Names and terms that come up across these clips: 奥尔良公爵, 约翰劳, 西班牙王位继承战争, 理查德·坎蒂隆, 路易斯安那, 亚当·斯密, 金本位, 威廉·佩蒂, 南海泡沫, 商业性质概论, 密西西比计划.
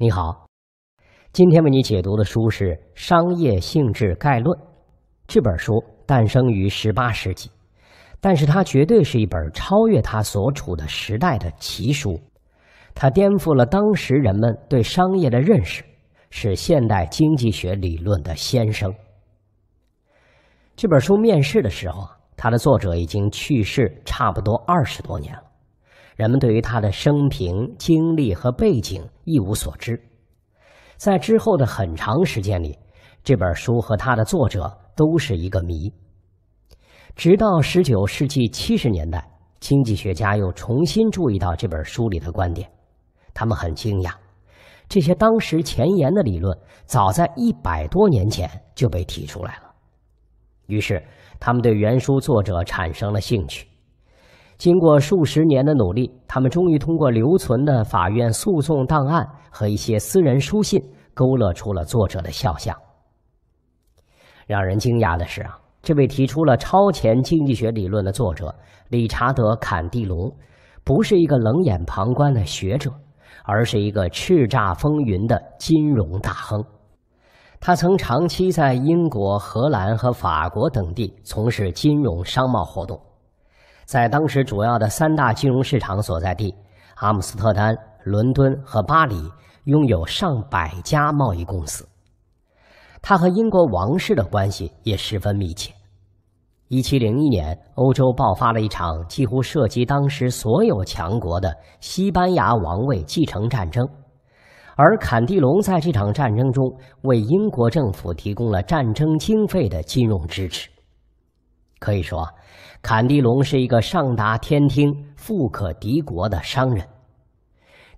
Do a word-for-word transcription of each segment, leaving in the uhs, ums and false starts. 你好，今天为你解读的书是《商业性质概论》。这本书诞生于十八世纪，但是它绝对是一本超越它所处的时代的奇书。它颠覆了当时人们对商业的认识，是现代经济学理论的先声。这本书面世的时候啊，它的作者已经去世差不多二十多年了。 人们对于他的生平、经历和背景一无所知，在之后的很长时间里，这本书和他的作者都是一个谜。直到十九世纪七十年代，经济学家又重新注意到这本书里的观点，他们很惊讶，这些当时前沿的理论早在一百多年前就被提出来了。于是，他们对原书作者产生了兴趣。 经过数十年的努力，他们终于通过留存的法院诉讼档案和一些私人书信，勾勒出了作者的肖像。让人惊讶的是啊，这位提出了超前经济学理论的作者理查德·坎蒂隆，不是一个冷眼旁观的学者，而是一个叱咤风云的金融大亨。他曾长期在英国、荷兰和法国等地从事金融商贸活动。 在当时主要的三大金融市场所在地阿姆斯特丹、伦敦和巴黎，拥有上百家贸易公司。他和英国王室的关系也十分密切。一七零一年，欧洲爆发了一场几乎涉及当时所有强国的西班牙王位继承战争，而坎蒂隆在这场战争中为英国政府提供了战争经费的金融支持。 可以说，坎蒂隆是一个上达天听、富可敌国的商人。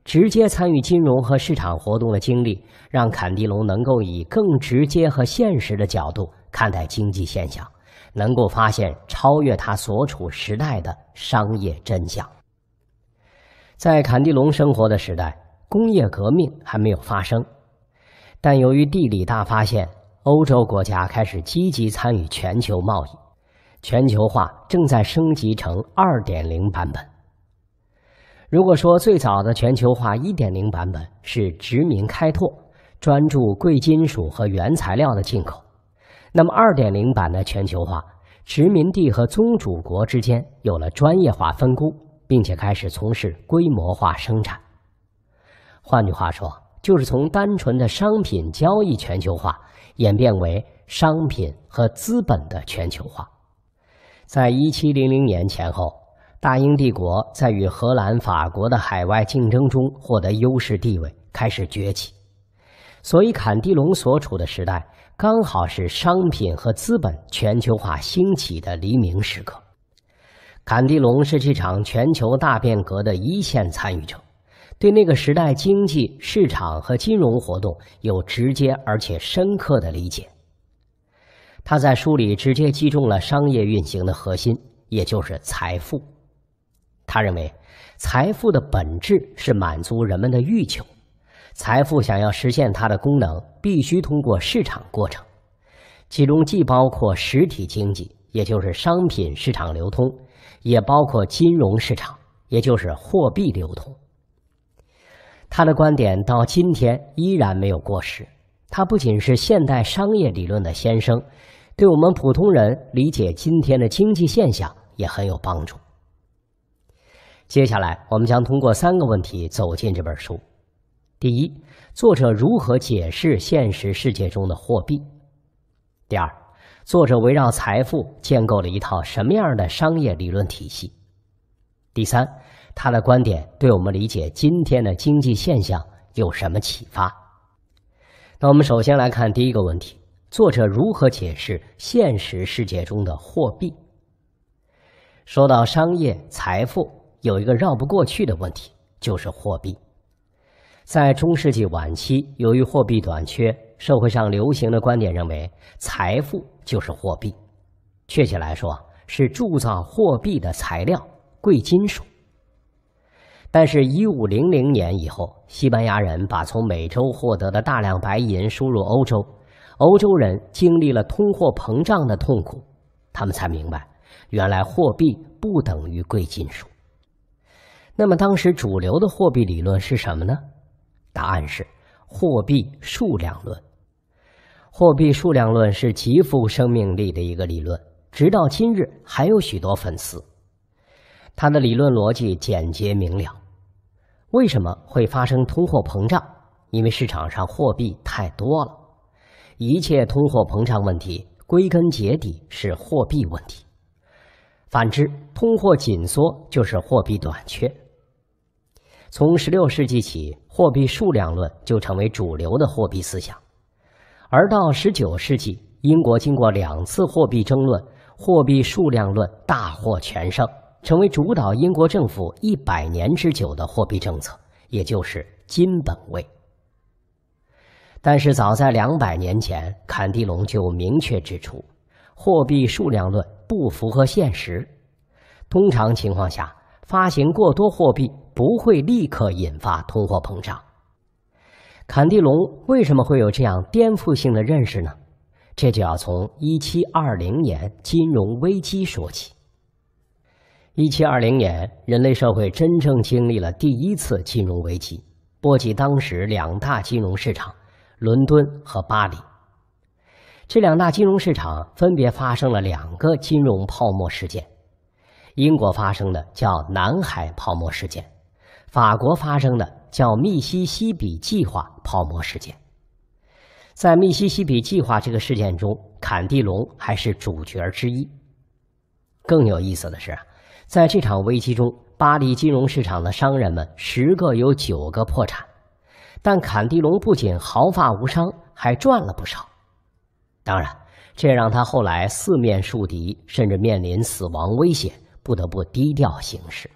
直接参与金融和市场活动的经历，让坎蒂隆能够以更直接和现实的角度看待经济现象，能够发现超越他所处时代的商业真相。在坎蒂隆生活的时代，工业革命还没有发生，但由于地理大发现，欧洲国家开始积极参与全球贸易。 全球化正在升级成 二点零 版本。如果说最早的全球化 一点零 版本是殖民开拓，专注贵金属和原材料的进口，那么 二点零 版的全球化，殖民地和宗主国之间有了专业化分工，并且开始从事规模化生产。换句话说，就是从单纯的商品交易全球化演变为商品和资本的全球化。 在一七零零年前后，大英帝国在与荷兰、法国的海外竞争中获得优势地位，开始崛起。所以，坎蒂隆所处的时代刚好是商品和资本全球化兴起的黎明时刻。坎蒂隆是这场全球大变革的一线参与者，对那个时代经济、市场和金融活动有直接而且深刻的理解。 他在书里直接击中了商业运行的核心，也就是财富。他认为，财富的本质是满足人们的欲求。财富想要实现它的功能，必须通过市场过程，其中既包括实体经济，也就是商品市场流通，也包括金融市场，也就是货币流通。他的观点到今天依然没有过时。 它不仅是现代商业理论的先声，对我们普通人理解今天的经济现象也很有帮助。接下来，我们将通过三个问题走进这本书。第一，作者如何解释现实世界中的货币？第二，作者围绕财富建构了一套什么样的商业理论体系？第三，他的观点对我们理解今天的经济现象有什么启发？ 那我们首先来看第一个问题：作者如何解释现实世界中的货币？说到商业财富，有一个绕不过去的问题，就是货币。在中世纪晚期，由于货币短缺，社会上流行的观点认为，财富就是货币。确切来说，是铸造货币的材料贵金属。 但是， 一五零零年以后，西班牙人把从美洲获得的大量白银输入欧洲，欧洲人经历了通货膨胀的痛苦，他们才明白，原来货币不等于贵金属。那么，当时主流的货币理论是什么呢？答案是，货币数量论。货币数量论是极富生命力的一个理论，直到今日还有许多粉丝。它的理论逻辑简洁明了。为什么会发生通货膨胀？因为市场上货币太多了。一切通货膨胀问题归根结底是货币问题。反之，通货紧缩就是货币短缺。 从十六世纪起，货币数量论就成为主流的货币思想，而到十九世纪，英国经过两次货币争论，货币数量论大获全胜，成为主导英国政府一百年之久的货币政策，也就是金本位。但是早在两百年前，坎蒂隆就明确指出，货币数量论不符合现实。通常情况下，发行过多货币 不会立刻引发通货膨胀。坎蒂隆为什么会有这样颠覆性的认识呢？这就要从一七二零年金融危机说起。一七二零年，人类社会真正经历了第一次金融危机，波及当时两大金融市场——伦敦和巴黎。这两大金融市场分别发生了两个金融泡沫事件，英国发生的叫南海泡沫事件。 法国发生的叫密西西比计划泡沫事件，在密西西比计划这个事件中，坎蒂隆还是主角之一。更有意思的是，在这场危机中，巴黎金融市场的商人们十个有九个破产，但坎蒂隆不仅毫发无伤，还赚了不少。当然，这让他后来四面树敌，甚至面临死亡威胁，不得不低调行事。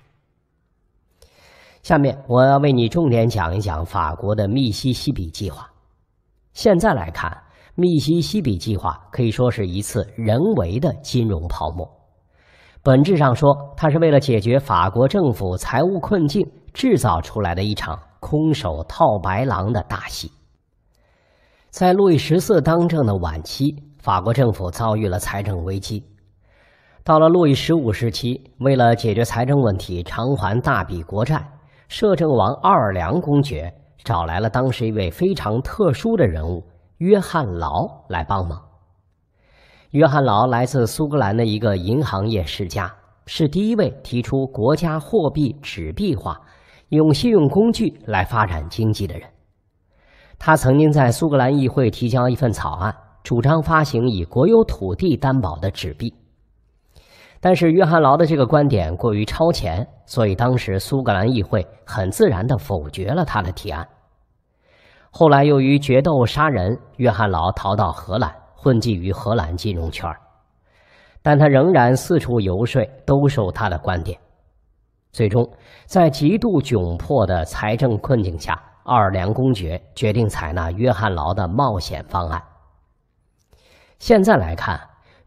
下面我要为你重点讲一讲法国的密西西比计划。现在来看，密西西比计划可以说是一次人为的金融泡沫。本质上说，它是为了解决法国政府财务困境制造出来的一场空手套白狼的大戏。在路易十四当政的晚期，法国政府遭遇了财政危机。 到了路易十五时期，为了解决财政问题，偿还大笔国债，摄政王奥尔良公爵找来了当时一位非常特殊的人物约翰劳来帮忙。约翰劳来自苏格兰的一个银行业世家，是第一位提出国家货币纸币化，用信用工具来发展经济的人。他曾经在苏格兰议会提交一份草案，主张发行以国有土地担保的纸币。 但是约翰劳的这个观点过于超前，所以当时苏格兰议会很自然地否决了他的提案。后来由于决斗杀人，约翰劳逃到荷兰，混迹于荷兰金融圈，但他仍然四处游说，兜售他的观点。最终，在极度窘迫的财政困境下，奥尔良公爵决定采纳约翰劳的冒险方案。现在来看，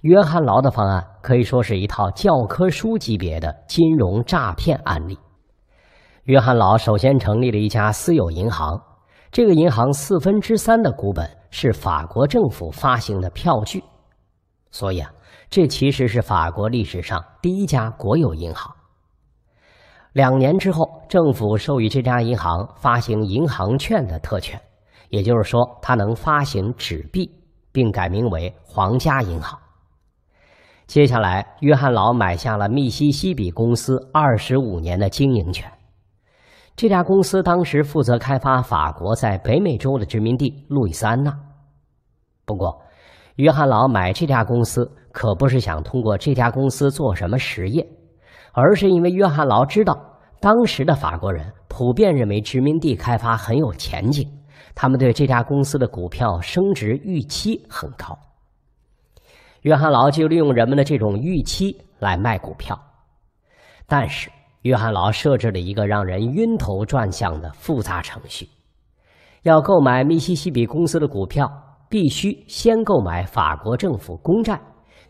约翰劳的方案可以说是一套教科书级别的金融诈骗案例。约翰劳首先成立了一家私有银行，这个银行四分之三的股本是法国政府发行的票据，所以啊，这其实是法国历史上第一家国有银行。两年之后，政府授予这家银行发行银行券的特权，也就是说，它能发行纸币，并改名为皇家银行。 接下来，约翰劳买下了密西西比公司二十五年的经营权。这家公司当时负责开发法国在北美洲的殖民地路易斯安那。不过，约翰劳买这家公司可不是想通过这家公司做什么实业，而是因为约翰劳知道，当时的法国人普遍认为殖民地开发很有前景，他们对这家公司的股票升值预期很高。 约翰劳就利用人们的这种预期来卖股票，但是约翰劳设置了一个让人晕头转向的复杂程序：要购买密西西比公司的股票，必须先购买法国政府公债，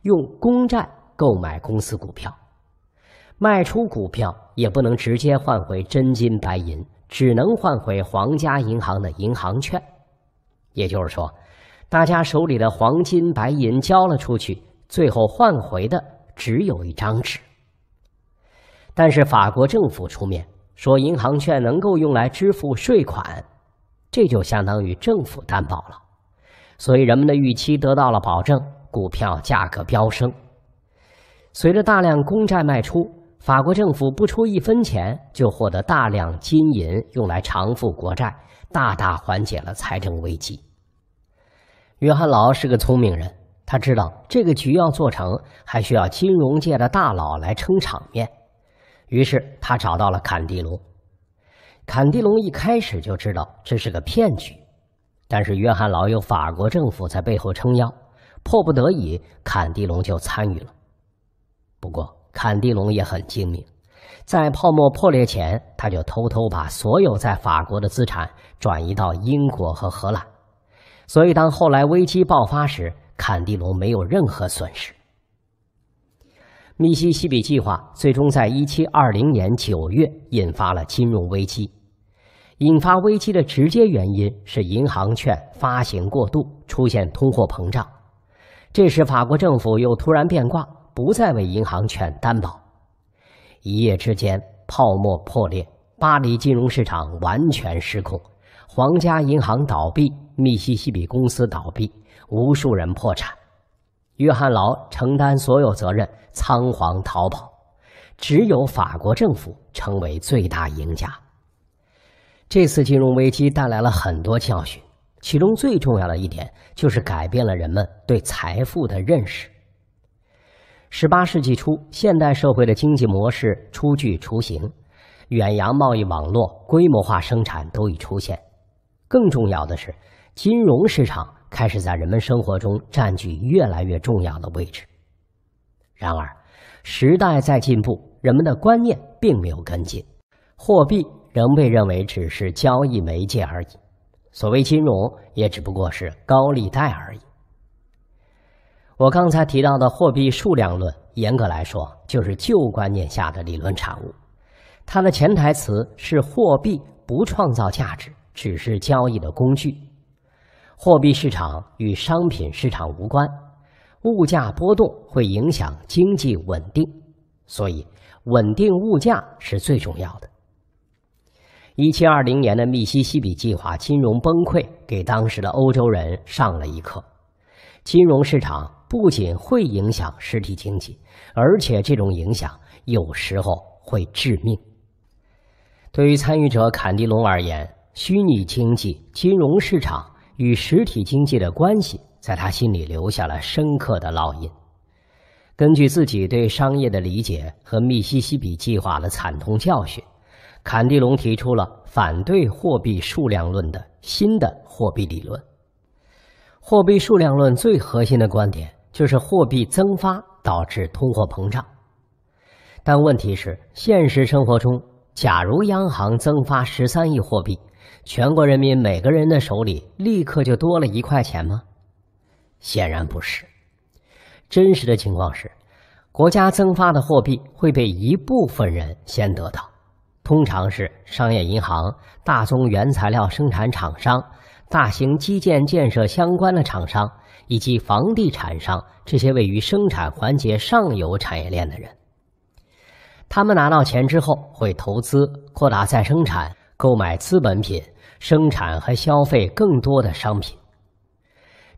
用公债购买公司股票，卖出股票也不能直接换回真金白银，只能换回皇家银行的银行券。也就是说， 大家手里的黄金、白银交了出去，最后换回的只有一张纸。但是法国政府出面说，银行券能够用来支付税款，这就相当于政府担保了。所以人们的预期得到了保证，股票价格飙升。随着大量公债卖出，法国政府不出一分钱就获得大量金银用来偿付国债，大大缓解了财政危机。约翰·劳是个聪明人，他知道这个局要做成，还需要金融界的大佬来撑场面。于是他找到了坎蒂隆。坎蒂隆一开始就知道这是个骗局，但是约翰·劳有法国政府在背后撑腰，迫不得已，坎蒂隆就参与了。不过，坎蒂隆也很精明，在泡沫破裂前，他就偷偷把所有在法国的资产转移到英国和荷兰，所以当后来危机爆发时，坎蒂隆没有任何损失。密西西比计划最终在一七二零年九月引发了金融危机。引发危机的直接原因是银行券发行过度，出现通货膨胀。这时法国政府又突然变卦，不再为银行券担保。一夜之间，泡沫破裂，巴黎金融市场完全失控，皇家银行倒闭，密西西比公司倒闭，无数人破产。约翰·劳承担所有责任，仓皇逃跑，只有法国政府成为最大赢家。这次金融危机带来了很多教训，其中最重要的一点就是改变了人们对财富的认识。十八世纪初，现代社会的经济模式初具雏形，远洋贸易网络、规模化生产都已出现。更重要的是，金融市场开始在人们生活中占据越来越重要的位置。然而，时代在进步，人们的观念并没有跟进，货币仍被认为只是交易媒介而已，所谓金融也只不过是高利贷而已。我刚才提到的货币数量论，严格来说就是旧观念下的理论产物，它的潜台词是货币不创造价值，只是交易的工具。货币市场与商品市场无关，物价波动会影响经济稳定，所以稳定物价是最重要的。一七二零年的密西西比计划金融崩溃给当时的欧洲人上了一课，金融市场不仅会影响实体经济，而且这种影响有时候会致命。对于参与者坎蒂隆而言，虚拟经济、金融市场与实体经济的关系在他心里留下了深刻的烙印。根据自己对商业的理解和密西西比计划的惨痛教训，坎蒂隆提出了反对货币数量论的新的货币理论。货币数量论最核心的观点就是货币增发导致通货膨胀。但问题是，现实生活中，假如央行增发十三亿货币，全国人民每个人的手里立刻就多了一块钱吗？显然不是。真实的情况是，国家增发的货币会被一部分人先得到。通常是商业银行、大宗原材料生产厂商、大型基建建设相关的厂商以及房地产商，这些位于生产环节上游产业链的人。他们拿到钱之后会投资、扩大再生产、购买资本品、生产和消费更多的商品。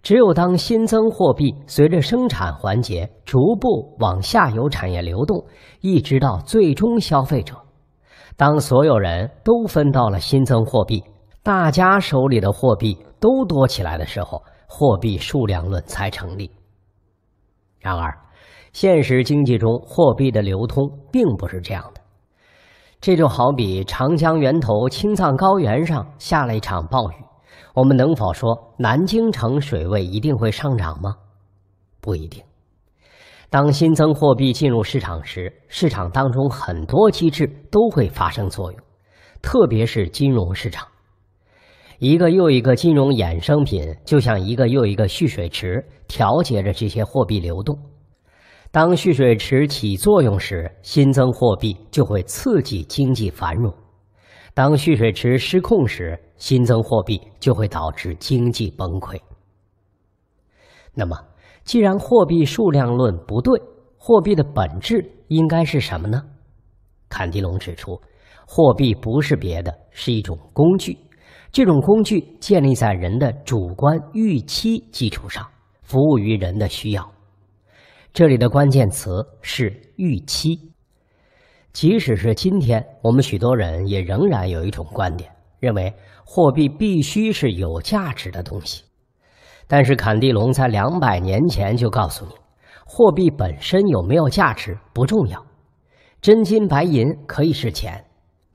只有当新增货币随着生产环节逐步往下游产业流动，一直到最终消费者，当所有人都分到了新增货币，大家手里的货币都多起来的时候，货币数量论才成立。然而，现实经济中货币的流通并不是这样的。这就好比长江源头青藏高原上下了一场暴雨，我们能否说南京城水位一定会上涨吗？不一定。当新增货币进入市场时，市场当中很多机制都会发生作用，特别是金融市场。一个又一个金融衍生品就像一个又一个蓄水池，调节着这些货币流动。当蓄水池起作用时，新增货币就会刺激经济繁荣；当蓄水池失控时，新增货币就会导致经济崩溃。那么，既然货币数量论不对，货币的本质应该是什么呢？坎蒂隆指出，货币不是别的，是一种工具，这种工具建立在人的主观预期基础上，服务于人的需要。这里的关键词是预期。即使是今天，我们许多人也仍然有一种观点，认为货币必须是有价值的东西。但是坎蒂龙在两百年前就告诉你，货币本身有没有价值不重要，真金白银可以是钱。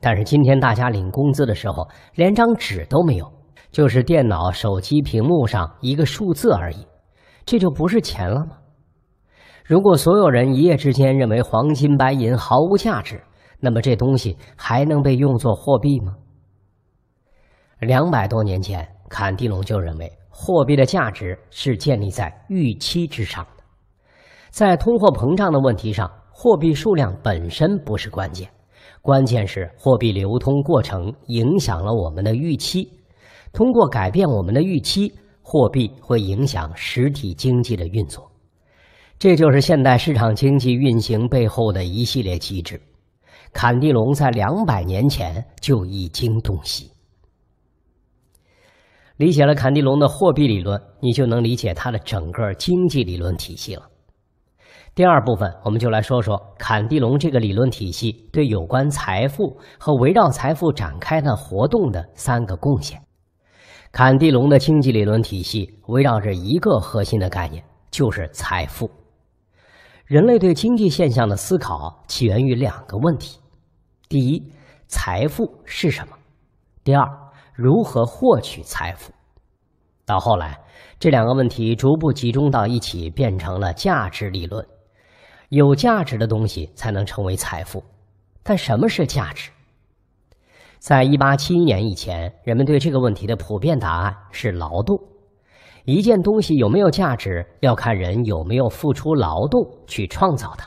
但是今天大家领工资的时候，连张纸都没有，就是电脑、手机屏幕上一个数字而已，这就不是钱了吗？如果所有人一夜之间认为黄金白银毫无价值，那么这东西还能被用作货币吗？两百多年前，坎蒂龙就认为货币的价值是建立在预期之上的。在通货膨胀的问题上，货币数量本身不是关键，关键是货币流通过程影响了我们的预期。通过改变我们的预期，货币会影响实体经济的运作。这就是现代市场经济运行背后的一系列机制，坎蒂龙在两百年前就已经洞悉。理解了坎蒂龙的货币理论，你就能理解他的整个经济理论体系了。第二部分，我们就来说说坎蒂龙这个理论体系对有关财富和围绕财富展开的活动的三个贡献。坎蒂龙的经济理论体系围绕着一个核心的概念，就是财富。人类对经济现象的思考起源于两个问题：第一，财富是什么？第二，如何获取财富？到后来，这两个问题逐步集中到一起，变成了价值理论。有价值的东西才能成为财富。但什么是价值？在一八七一年以前，人们对这个问题的普遍答案是劳动。一件东西有没有价值，要看人有没有付出劳动去创造它。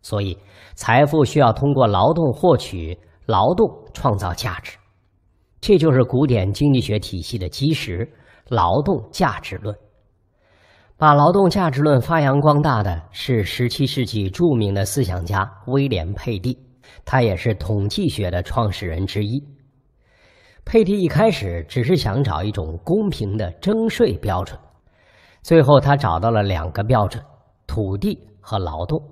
所以，财富需要通过劳动获取，劳动创造价值。这就是古典经济学体系的基石——劳动价值论。把劳动价值论发扬光大的是十七世纪著名的思想家威廉·佩蒂，他也是统计学的创始人之一。佩蒂一开始只是想找一种公平的征税标准，最后他找到了两个标准：土地和劳动。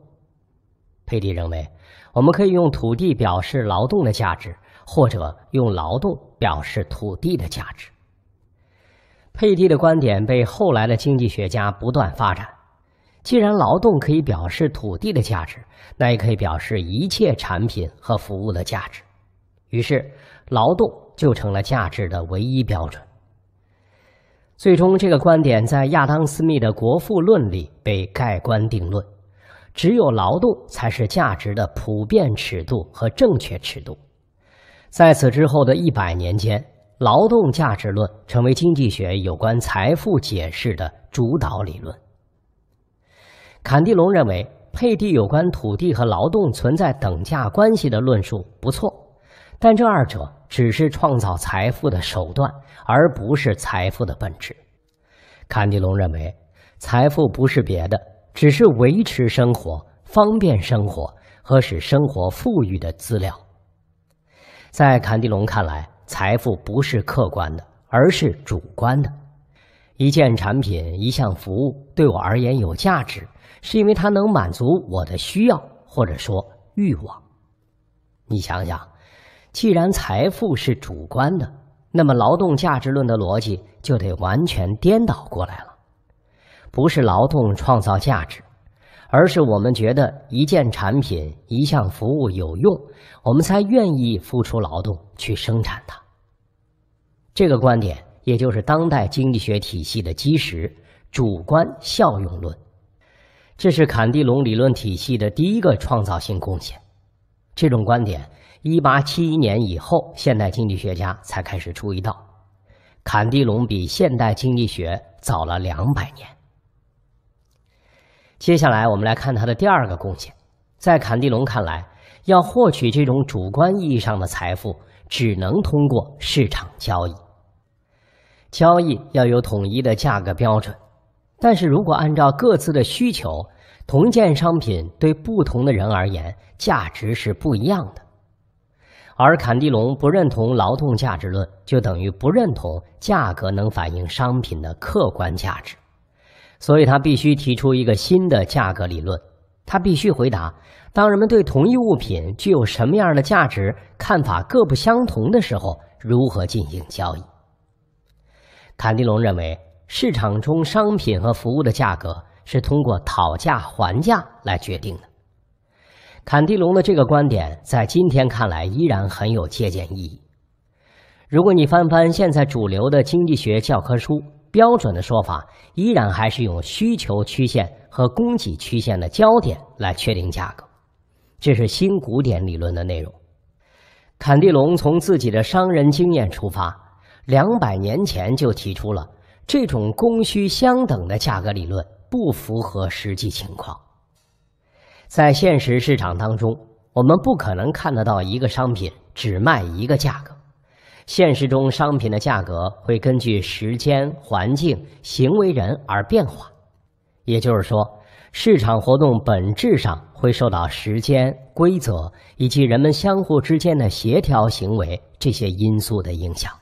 佩蒂认为，我们可以用土地表示劳动的价值，或者用劳动表示土地的价值。佩蒂的观点被后来的经济学家不断发展。既然劳动可以表示土地的价值，那也可以表示一切产品和服务的价值。于是，劳动就成了价值的唯一标准。最终，这个观点在亚当·斯密的《国富论》里被盖棺定论：只有劳动才是价值的普遍尺度和正确尺度。在此之后的一百年间，劳动价值论成为经济学有关财富解释的主导理论。坎蒂龙认为，佩蒂有关土地和劳动存在等价关系的论述不错，但这二者只是创造财富的手段，而不是财富的本质。坎蒂龙认为，财富不是别的，只是维持生活、方便生活和使生活富裕的资料。在坎蒂龙看来，财富不是客观的，而是主观的。一件产品、一项服务对我而言有价值，是因为它能满足我的需要，或者说欲望。你想想，既然财富是主观的，那么劳动价值论的逻辑就得完全颠倒过来了。不是劳动创造价值，而是我们觉得一件产品、一项服务有用，我们才愿意付出劳动去生产它。这个观点也就是当代经济学体系的基石——主观效用论。这是坎蒂龙理论体系的第一个创造性贡献。这种观点，一八七一年以后，现代经济学家才开始注意到。坎蒂龙比现代经济学早了两百年。接下来我们来看他的第二个贡献。在坎蒂龙看来，要获取这种主观意义上的财富，只能通过市场交易。交易要有统一的价格标准，但是如果按照各自的需求，同一件商品对不同的人而言，价值是不一样的。而坎蒂隆不认同劳动价值论，就等于不认同价格能反映商品的客观价值，所以他必须提出一个新的价格理论。他必须回答：当人们对同一物品具有什么样的价值看法各不相同的时候，如何进行交易？坎蒂隆认为，市场中商品和服务的价格是通过讨价还价来决定的。 坎蒂隆的这个观点在今天看来依然很有借鉴意义。如果你翻翻现在主流的经济学教科书，标准的说法依然还是用需求曲线和供给曲线的交点来确定价格，这是新古典理论的内容。坎蒂隆从自己的商人经验出发，两百年前就提出了这种供需相等的价格理论不符合实际情况。 在现实市场当中，我们不可能看得到一个商品只卖一个价格。现实中，商品的价格会根据时间、环境、行为人而变化。也就是说，市场活动本质上会受到时间、规则以及人们相互之间的协调行为这些因素的影响。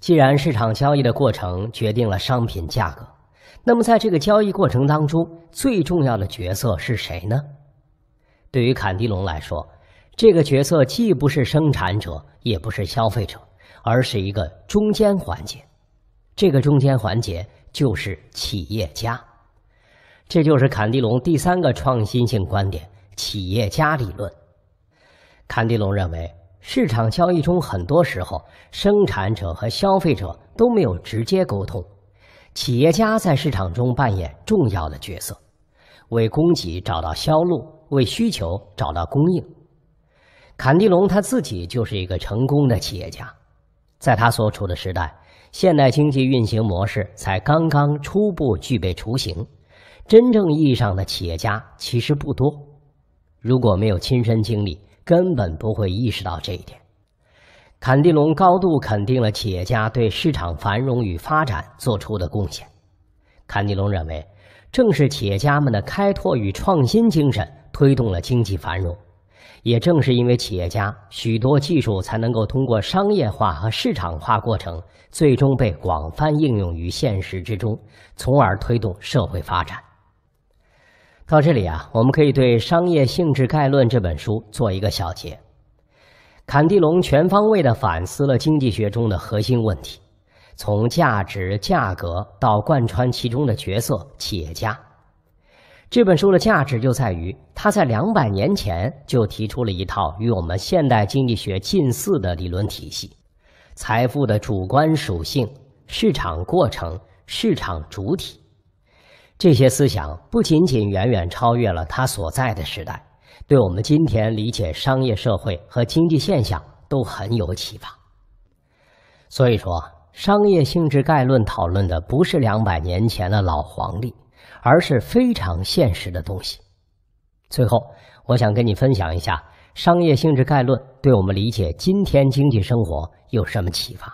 既然市场交易的过程决定了商品价格， 那么，在这个交易过程当中，最重要的角色是谁呢？对于坎蒂隆来说，这个角色既不是生产者，也不是消费者，而是一个中间环节。这个中间环节就是企业家。这就是坎蒂隆第三个创新性观点——企业家理论。坎蒂隆认为，市场交易中很多时候，生产者和消费者都没有直接沟通。 企业家在市场中扮演重要的角色，为供给找到销路，为需求找到供应。坎蒂隆他自己就是一个成功的企业家，在他所处的时代，现代经济运行模式才刚刚初步具备雏形，真正意义上的企业家其实不多。如果没有亲身经历，根本不会意识到这一点。 坎蒂隆高度肯定了企业家对市场繁荣与发展做出的贡献。坎蒂隆认为，正是企业家们的开拓与创新精神推动了经济繁荣，也正是因为企业家，许多技术才能够通过商业化和市场化过程，最终被广泛应用于现实之中，从而推动社会发展。到这里啊，我们可以对《商业性质概论》这本书做一个小结。 坎蒂隆全方位地反思了经济学中的核心问题，从价值、价格到贯穿其中的角色——企业家。这本书的价值就在于，他在两百年前就提出了一套与我们现代经济学近似的理论体系：财富的主观属性、市场过程、市场主体。这些思想不仅仅远远超越了他所在的时代。 对我们今天理解商业社会和经济现象都很有启发。所以说，商业性质概论讨论的不是两百年前的老黄历，而是非常现实的东西。最后，我想跟你分享一下商业性质概论对我们理解今天经济生活有什么启发。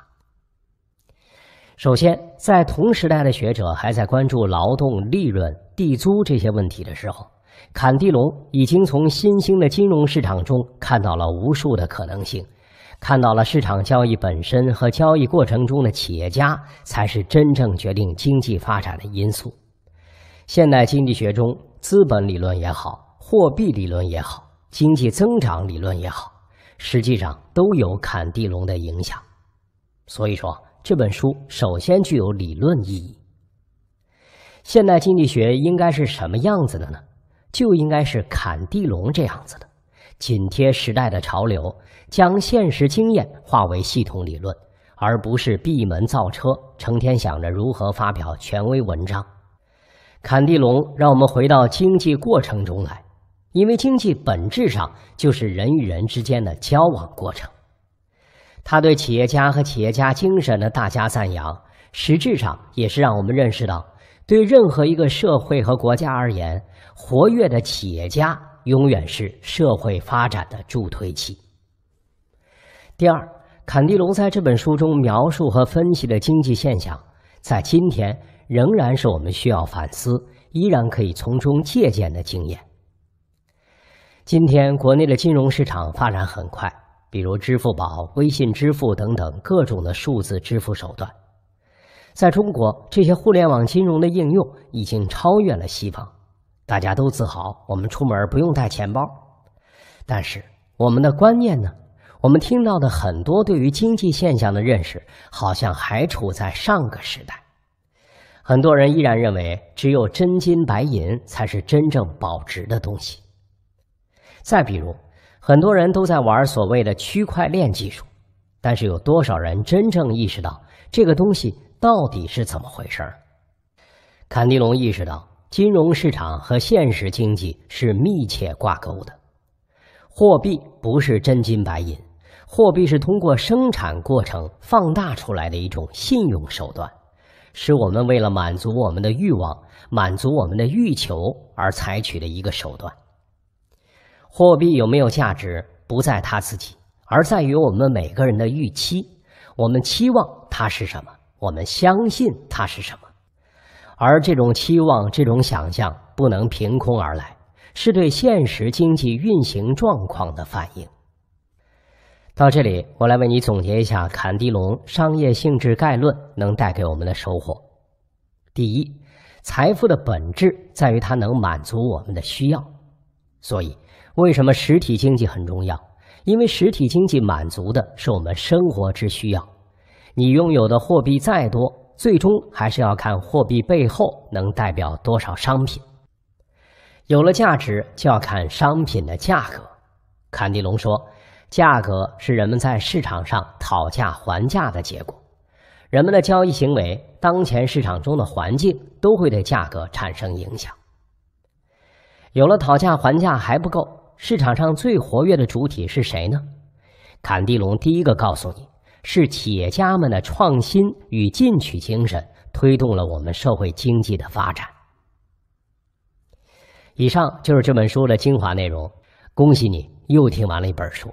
首先，在同时代的学者还在关注劳动、利润、地租这些问题的时候， 坎蒂隆已经从新兴的金融市场中看到了无数的可能性，看到了市场交易本身和交易过程中的企业家才是真正决定经济发展的因素。现代经济学中，资本理论也好，货币理论也好，经济增长理论也好，实际上都有坎蒂隆的影响。所以说，这本书首先具有理论意义。现代经济学应该是什么样子的呢？ 就应该是坎蒂隆这样子的，紧贴时代的潮流，将现实经验化为系统理论，而不是闭门造车，成天想着如何发表权威文章。坎蒂隆让我们回到经济过程中来，因为经济本质上就是人与人之间的交往过程。他对企业家和企业家精神的大加赞扬，实质上也是让我们认识到， 对任何一个社会和国家而言，活跃的企业家永远是社会发展的助推器。第二，坎蒂隆在这本书中描述和分析的经济现象，在今天仍然是我们需要反思，依然可以从中借鉴的经验。今天国内的金融市场发展很快，比如支付宝、微信支付等等各种的数字支付手段。在中国，这些互联网金融的应用已经超越了西方，大家都自豪我们出门不用带钱包。但是我们的观念呢？我们听到的很多对于经济现象的认识，好像还处在上个时代。很多人依然认为，只有真金白银才是真正保值的东西。再比如，很多人都在玩所谓的区块链技术，但是有多少人真正意识到这个东西到底是怎么回事？坎迪龙意识到，金融市场和现实经济是密切挂钩的。货币不是真金白银，货币是通过生产过程放大出来的一种信用手段，是我们为了满足我们的欲望、满足我们的欲求而采取的一个手段。货币有没有价值，不在它自己，而在于我们每个人的预期。我们期望它是什么，我们相信它是什么，而这种期望、这种想象不能凭空而来，是对现实经济运行状况的反应。到这里，我来为你总结一下坎迪龙《商业性质概论》能带给我们的收获。第一，财富的本质在于它能满足我们的需要。所以，为什么实体经济很重要？因为实体经济满足的是我们生活之需要。你拥有的货币再多，最终还是要看货币背后能代表多少商品。有了价值，就要看商品的价格。坎迪龙说，价格是人们在市场上讨价还价的结果。人们的交易行为、当前市场中的环境都会对价格产生影响。有了讨价还价还不够，市场上最活跃的主体是谁呢？坎迪龙第一个告诉你，是企业家们的创新与进取精神推动了我们社会经济的发展。以上就是这本书的精华内容，恭喜你又听完了一本书。